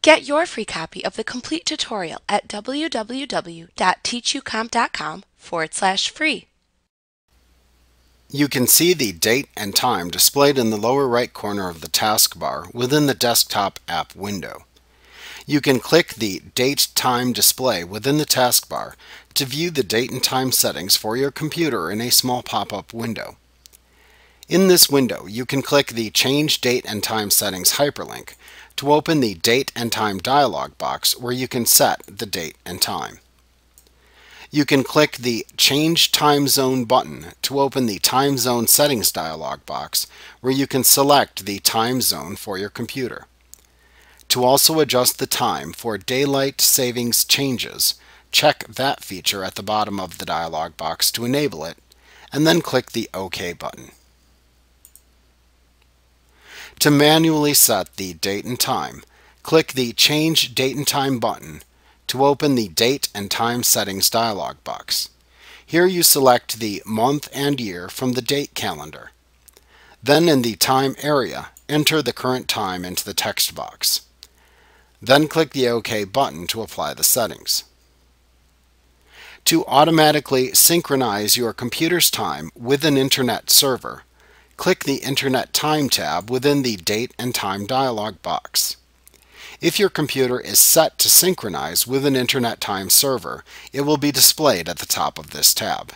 Get your free copy of the complete tutorial at www.teachucomp.com/free. You can see the date and time displayed in the lower right corner of the taskbar within the desktop app window. You can click the Date Time display within the taskbar to view the date and time settings for your computer in a small pop-up window. In this window, you can click the Change Date and Time Settings hyperlink to open the Date and Time dialog box where you can set the date and time. You can click the Change Time Zone button to open the Time Zone Settings dialog box where you can select the time zone for your computer. To also adjust the time for daylight savings changes, check that feature at the bottom of the dialog box to enable it, and then click the OK button. To manually set the date and time, click the Change Date and Time button to open the Date and Time Settings dialog box. Here you select the month and year from the date calendar. Then in the time area, enter the current time into the text box. Then click the OK button to apply the settings. To automatically synchronize your computer's time with an Internet server, click the Internet Time tab within the Date and Time dialog box. If your computer is set to synchronize with an Internet Time server, it will be displayed at the top of this tab.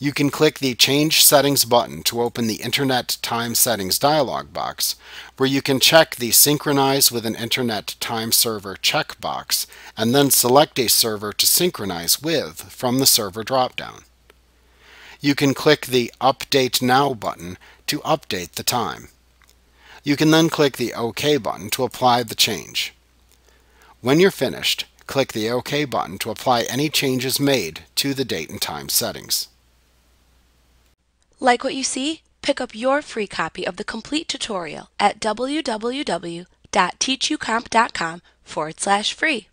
You can click the Change Settings button to open the Internet Time Settings dialog box, where you can check the Synchronize with an Internet Time Server checkbox, and then select a server to synchronize with from the server dropdown. You can click the Update Now button to update the time. You can then click the OK button to apply the change. When you're finished, click the OK button to apply any changes made to the date and time settings. Like what you see? Pick up your free copy of the complete tutorial at www.teachucomp.com/free.